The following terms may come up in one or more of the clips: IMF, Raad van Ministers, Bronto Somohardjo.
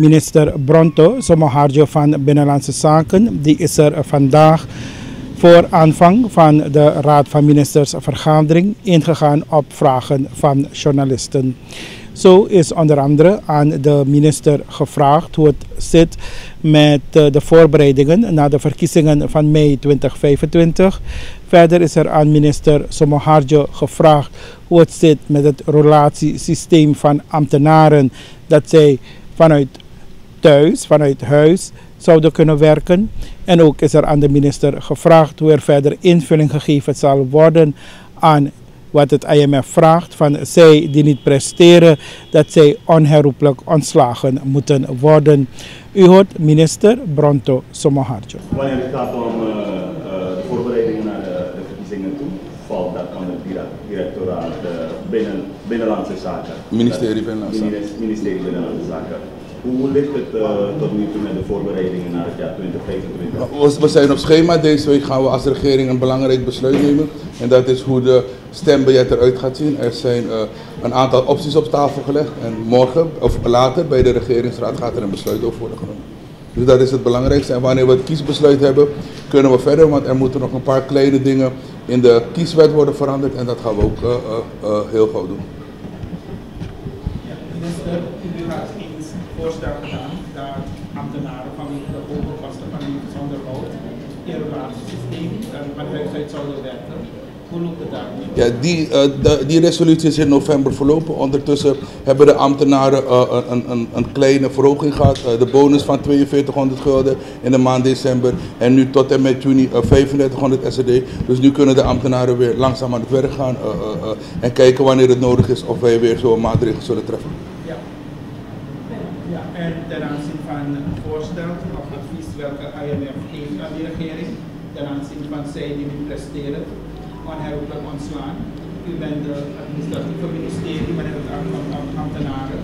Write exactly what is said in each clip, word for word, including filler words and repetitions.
Minister Bronto Somohardjo van Binnenlandse Zaken, die is er vandaag voor aanvang van de Raad van Ministers vergadering ingegaan op vragen van journalisten. Zo is onder andere aan de minister gevraagd hoe het zit met de voorbereidingen na de verkiezingen van mei tweeduizend vijfentwintig. Verder is er aan minister Somohardjo gevraagd hoe het zit met het relatiesysteem van ambtenaren, dat zij vanuit thuis, vanuit huis zouden kunnen werken. En ook is er aan de minister gevraagd hoe er verder invulling gegeven zal worden aan wat het I M F vraagt van zij die niet presteren, dat zij onherroepelijk ontslagen moeten worden. U hoort minister Bronto Somohardjo. Wanneer het gaat om uh, de voorbereidingen naar de, de verkiezingen toe, valt dat aan het directoraat uh, binnen, Binnenlandse Zaken. Ministerie Binnenlandse Zaken. Ministerie Binnenlandse Zaken. Hoe ligt het uh, tot nu toe met de voorbereidingen naar het jaar tweeduizend vijfentwintig? We zijn op schema. Deze week gaan we als regering een belangrijk besluit nemen. En dat is hoe de stembiljet eruit gaat zien. Er zijn uh, een aantal opties op tafel gelegd. En morgen, of later, bij de regeringsraad gaat er een besluit over worden genomen. Dus dat is het belangrijkste. En wanneer we het kiesbesluit hebben, kunnen we verder. Want er moeten nog een paar kleine dingen in de kieswet worden veranderd. En dat gaan we ook uh, uh, uh, heel gauw doen. Voorstel gedaan dat ambtenaren vanwege de hoge kosten van hun onderhoud in het relatiesysteem van huis uit zouden werken. Hoe loopt het daar? Ja, die, uh, de, die resolutie is in november verlopen. Ondertussen hebben de ambtenaren uh, een, een, een kleine verhoging gehad. Uh, de bonus van tweeënveertighonderd gulden in de maand december en nu tot en met juni uh, vijfendertighonderd S A D. Dus nu kunnen de ambtenaren weer langzaam aan het werk gaan uh, uh, uh, en kijken wanneer het nodig is of wij weer zo'n maatregel zullen treffen. Ja. Ja, en ten aanzien van voorstel of advies welke I M F geeft aan de regering, ten aanzien van zij die niet presteren, onherroepelijk ontslaan. U bent de administratieve ministerie, maar het ambtenaren.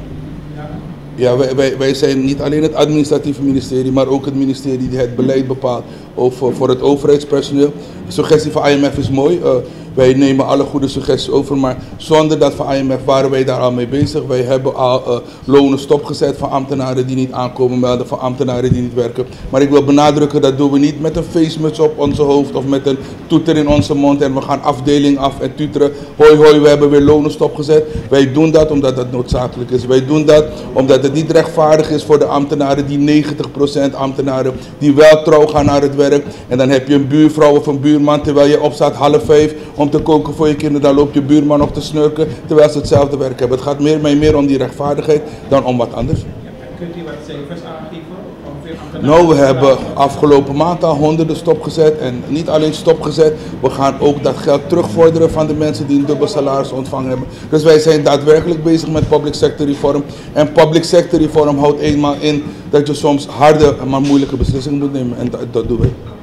Ja, ja wij, wij, wij zijn niet alleen het administratieve ministerie, maar ook het ministerie die het beleid bepaalt over, voor het overheidspersoneel. De suggestie van I M F is mooi. Uh, Wij nemen alle goede suggesties over, maar zonder dat van I M F waren wij daar al mee bezig. Wij hebben al uh, lonen stopgezet van ambtenaren die niet aankomen, maar van ambtenaren die niet werken. Maar ik wil benadrukken, dat doen we niet met een feestmuts op onze hoofd of met een toeter in onze mond. En we gaan afdeling af en tuteren. Hoi hoi, we hebben weer lonen stopgezet. Wij doen dat omdat dat noodzakelijk is. Wij doen dat omdat het niet rechtvaardig is voor de ambtenaren, die negentig procent ambtenaren die wel trouw gaan naar het werk. En dan heb je een buurvrouw of een buurman terwijl je opstaat half vijf. Om te koken voor je kinderen, dan loopt je buurman nog te snurken terwijl ze hetzelfde werk hebben. Het gaat meer, mij meer om die rechtvaardigheid dan om wat anders. Ja, kunt u wat cijfers aangeven? Nou, we hebben afgelopen maand al honderden stopgezet en niet alleen stopgezet. We gaan ook dat geld terugvorderen van de mensen die een dubbel salaris ontvangen hebben. Dus wij zijn daadwerkelijk bezig met public sector reform. En public sector reform houdt eenmaal in dat je soms harde, maar moeilijke beslissingen moet nemen en dat, dat doen wij.